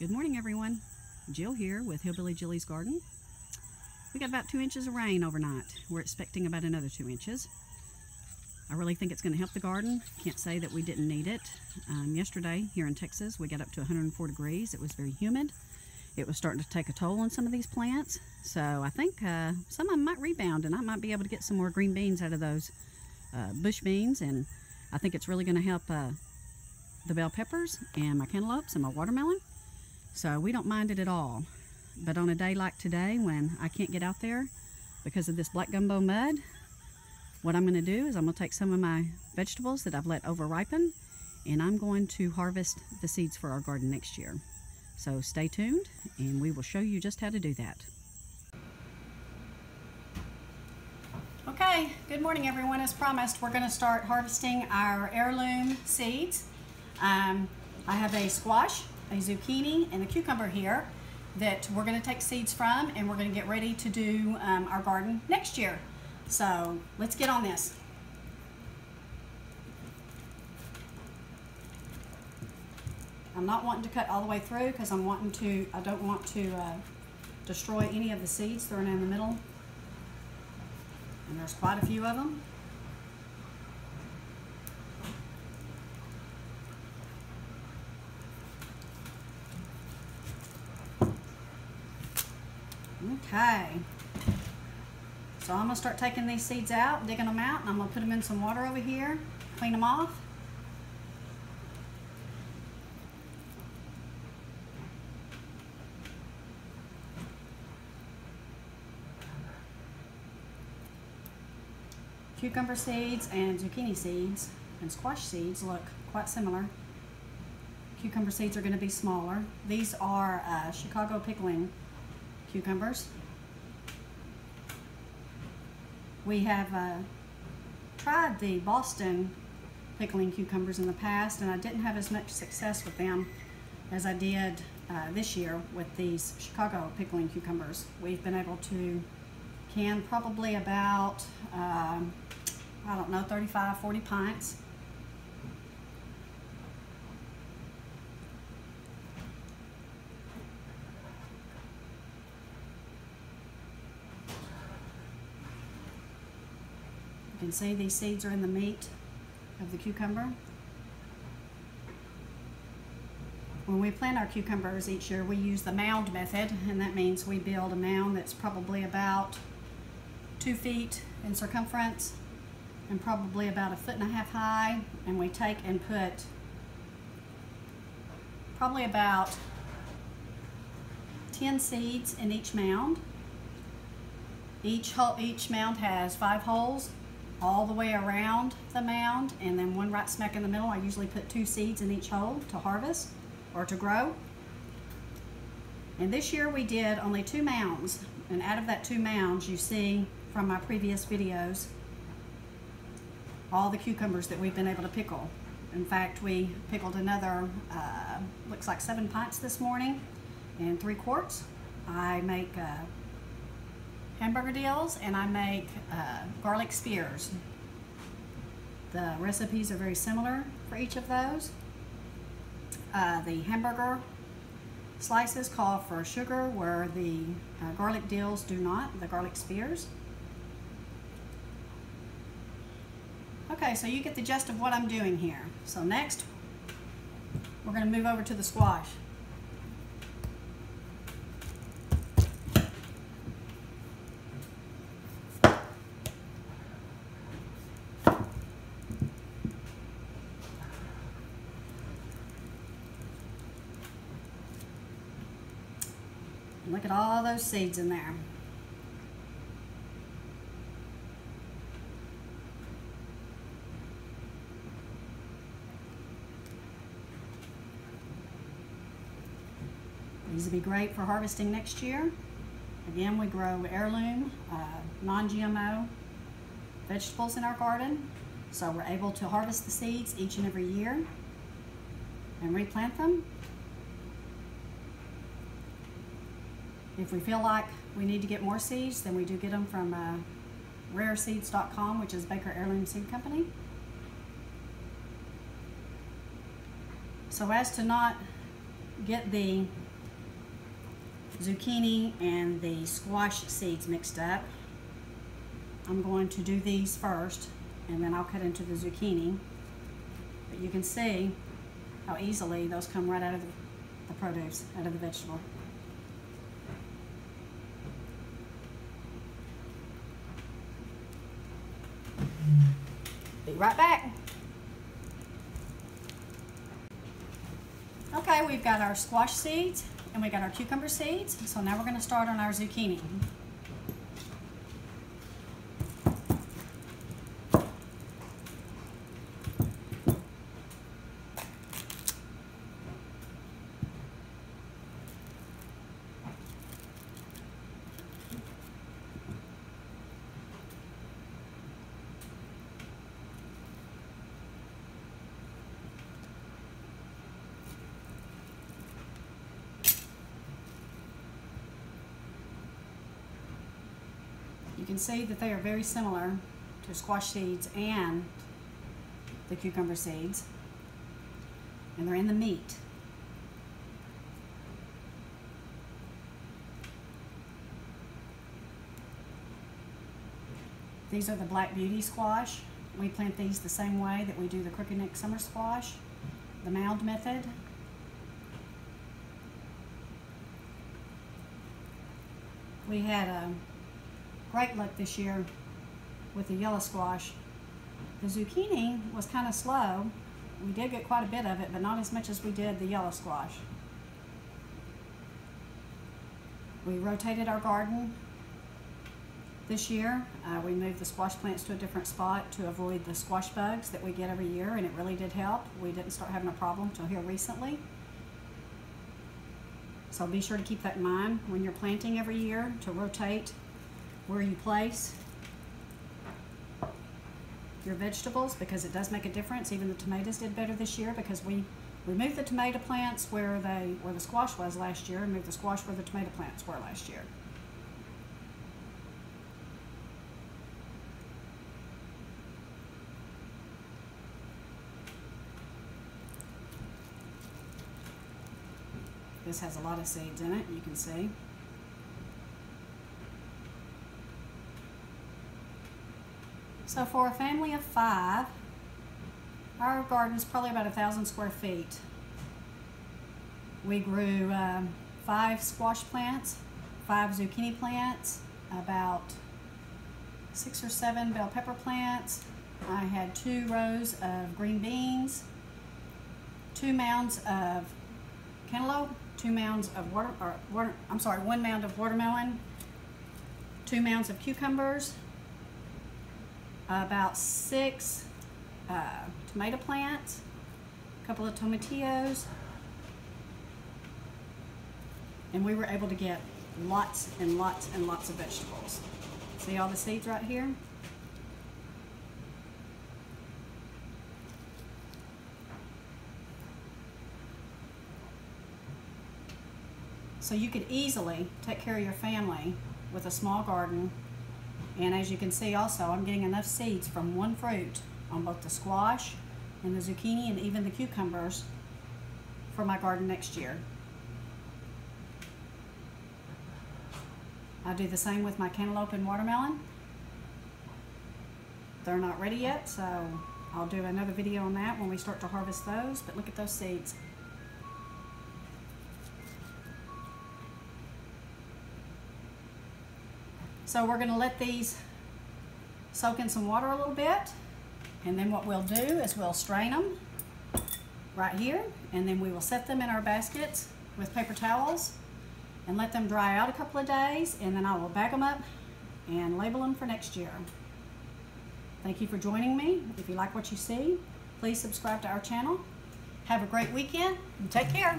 Good morning, everyone. Jill here with Hillbilly Jilly's Garden. We got about 2 inches of rain overnight. We're expecting about another 2 inches. I really think it's going to help the garden. Can't say that we didn't need it. Yesterday here in Texas, we got up to 104 degrees. It was very humid. It was starting to take a toll on some of these plants. So I think some of them might rebound, and I might be able to get some more green beans out of those bush beans. And I think it's really going to help the bell peppers and my cantaloupes and my watermelon. So we don't mind it at all. But on a day like today, when I can't get out there because of this black gumbo mud, what I'm going to do is I'm going to take some of my vegetables that I've let over ripen, and I'm going to harvest the seeds for our garden next year. So stay tuned, and we will show you just how to do that. Okay, good morning, everyone. As promised, we're going to start harvesting our heirloom seeds. I have a squash, a zucchini, and a cucumber here that we're going to take seeds from, and we're going to get ready to do our garden next year. So let's get on this. I'm not wanting to cut all the way through because I don't want to destroy any of the seeds thrown in the middle. And there's quite a few of them. Okay, so I'm gonna start taking these seeds out, digging them out, and I'm gonna put them in some water over here, clean them off. Cucumber seeds and zucchini seeds and squash seeds look quite similar. Cucumber seeds are gonna be smaller. These are Chicago pickling cucumbers. We have tried the Boston pickling cucumbers in the past, and I didn't have as much success with them as I did this year with these Chicago pickling cucumbers. We've been able to can probably about, I don't know, 35, 40 pints. You can see these seeds are in the meat of the cucumber. When we plant our cucumbers each year, we use the mound method, and that means we build a mound that's probably about 2 feet in circumference and probably about 1.5 feet high, and we take and put probably about 10 seeds in each mound. Each mound has 5 holes all the way around the mound, and then one right smack in the middle. I usually put 2 seeds in each hole to harvest or to grow. And this year we did only 2 mounds, and out of that 2 mounds, you see from my previous videos all the cucumbers that we've been able to pickle. In fact, we pickled another looks like 7 pints this morning and 3 quarts. I make hamburger deals, and I make garlic spears. The recipes are very similar for each of those. The hamburger slices call for sugar, where the garlic deals do not, the garlic spears. Okay, so you get the gist of what I'm doing here. So next, we're going to move over to the squash. Look at all those seeds in there. These will be great for harvesting next year. Again, we grow heirloom, non-GMO vegetables in our garden, so we're able to harvest the seeds each and every year and replant them. If we feel like we need to get more seeds, then we do get them from rareseeds.com, which is Baker Heirloom Seed Company. So as to not get the zucchini and the squash seeds mixed up. I'm going to do these first and then I'll cut into the zucchini. But you can see how easily those come right out of the produce, out of the vegetable. Be right back. Okay, we've got our squash seeds and we got our cucumber seeds. So now we're going to start on our zucchini. You can see that they are very similar to squash seeds and the cucumber seeds, and they're in the meat. These are the Black Beauty squash. We plant these the same way that we do the crooked neck summer squash, the mound method. We had a great luck this year with the yellow squash. The zucchini was kind of slow. We did get quite a bit of it, but not as much as we did the yellow squash. We rotated our garden this year. We moved the squash plants to a different spot to avoid the squash bugs that we get every year, and it really did help. We didn't start having a problem until here recently. So be sure to keep that in mind when you're planting every year, to rotate where you place your vegetables, because it does make a difference. Even the tomatoes did better this year because we removed the tomato plants where the squash was last year, and moved the squash where the tomato plants were last year. This has a lot of seeds in it, you can see. So for a family of 5, our garden is probably about 1,000 square feet. We grew 5 squash plants, 5 zucchini plants, about 6 or 7 bell pepper plants. I had 2 rows of green beans, 2 mounds of cantaloupe, 2 mounds of one mound of watermelon, 2 mounds of cucumbers, about 6 tomato plants, a couple of tomatillos, and we were able to get lots and lots and lots of vegetables. See all the seeds right here? So you could easily take care of your family with a small garden. And as you can see also, I'm getting enough seeds from one fruit on both the squash and the zucchini and even the cucumbers for my garden next year. I do the same with my cantaloupe and watermelon. They're not ready yet, so I'll do another video on that when we start to harvest those, but look at those seeds. So we're going to let these soak in some water a little bit, and then what we'll do is we'll strain them right here, and then we will set them in our baskets with paper towels and let them dry out a couple of days, and then I will bag them up and label them for next year. Thank you for joining me. If you like what you see, please subscribe to our channel. Have a great weekend and take care.